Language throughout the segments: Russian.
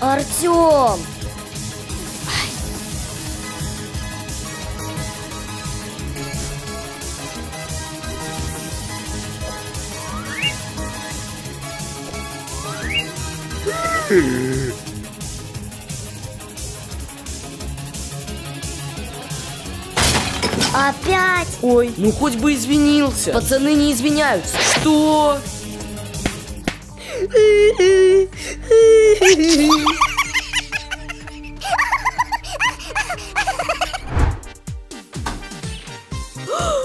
Артём! Опять! Ой, ну хоть бы извинился. Пацаны не извиняются. Что?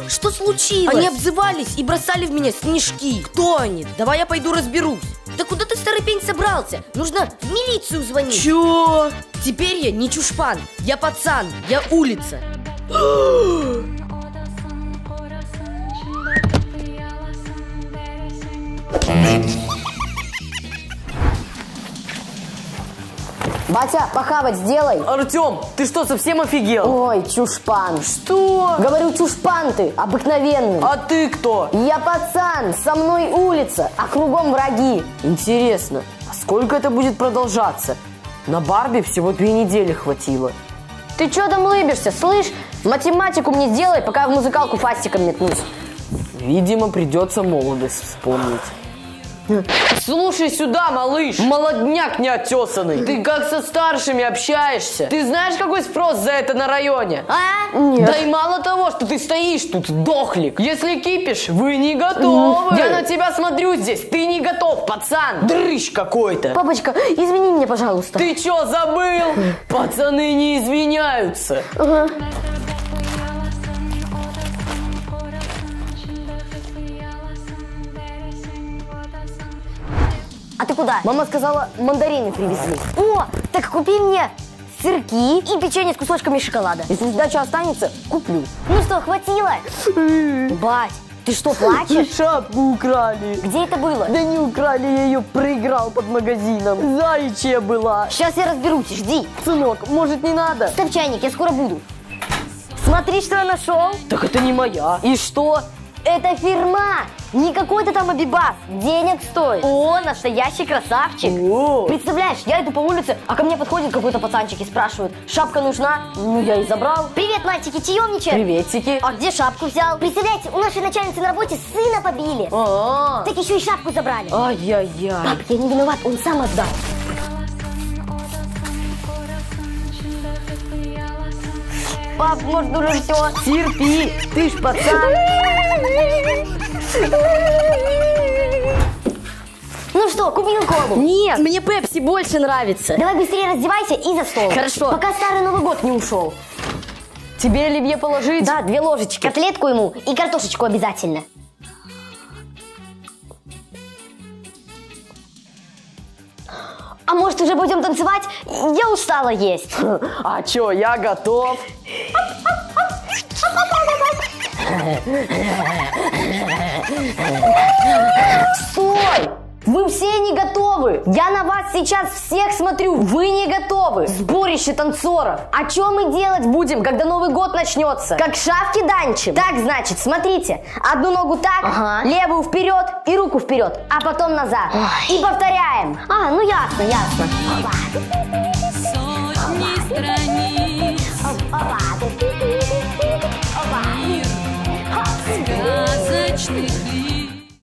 Что случилось? Они обзывались и бросали в меня снежки. Кто они? Давай я пойду разберусь. Да куда ты, старый пень, собрался? Нужно в милицию звонить. Чё? Теперь я не чушпан. Я пацан. Я улица. Батя, похавать сделай. Артём, ты что, совсем офигел? Ой, чушпан. Что? Говорю, чушпан ты, обыкновенный. А ты кто? Я пацан, со мной улица, а кругом враги. Интересно, а сколько это будет продолжаться? На Барби всего 2 недели хватило. Ты чё там лыбишься, слышь? Математику мне сделай, пока я в музыкалку фастиком метнусь. Видимо, придется молодость вспомнить. Слушай сюда, малыш, молодняк неотесанный. Ты как со старшими общаешься? Ты знаешь, какой спрос за это на районе? А? Нет. Да и мало того, что ты стоишь тут, дохлик. Если кипишь, вы не готовы. Я на тебя смотрю здесь, ты не готов, пацан. Дрыщ какой-то. Папочка, извини меня, пожалуйста. Ты чё, забыл? Пацаны не извиняются. Ага. А ты куда? Мама сказала, мандарины привезли. О, так купи мне сырки и печенье с кусочками шоколада. Если сдача останется, куплю. Ну что, хватило? Бать, ты что, плачешь? Шапку украли. Где это было? Да не украли, я ее проиграл под магазином. Заячья была. Сейчас я разберусь, жди. Сынок, может не надо? Ставь чайник, я скоро буду. Смотри, что я нашел. Так это не моя. И что? Это фирма, не какой-то там Абибас, денег стоит. О, настоящий красавчик. О. Представляешь, я иду по улице, а ко мне подходит какой-то пацанчик и спрашивает, шапка нужна? Ну, я и забрал. Привет, мальчики, чаемничаем? Приветики. А где шапку взял? Представляете, у нашей начальницы на работе сына побили. А-а-а. Так еще и шапку забрали. Ай-яй-яй. Пап, я не виноват, он сам отдал. Пап, может, уже все? Терпи, ты ж пацан. Ну что, купил колу? Нет, мне пепси больше нравится. Давай быстрее раздевайся и за стол. Хорошо. Пока старый Новый год не ушел. Тебе оливье положить? Да, 2 ложечки. Котлетку ему и картошечку обязательно. А может, уже будем танцевать? Я устала есть. А чё, я готов. Стой! Вы все не готовы! Я на вас сейчас всех смотрю! Вы не готовы! Сборище танцоров! А чё мы делать будем, когда Новый год начнется? Как шавки данчим? Так, значит, смотрите. Одну ногу так, ага. Левую вперед и руку вперед, а потом назад. Ой. И повторяем. А, ну ясно, ясно. Опа. Сотни страниц. Опа.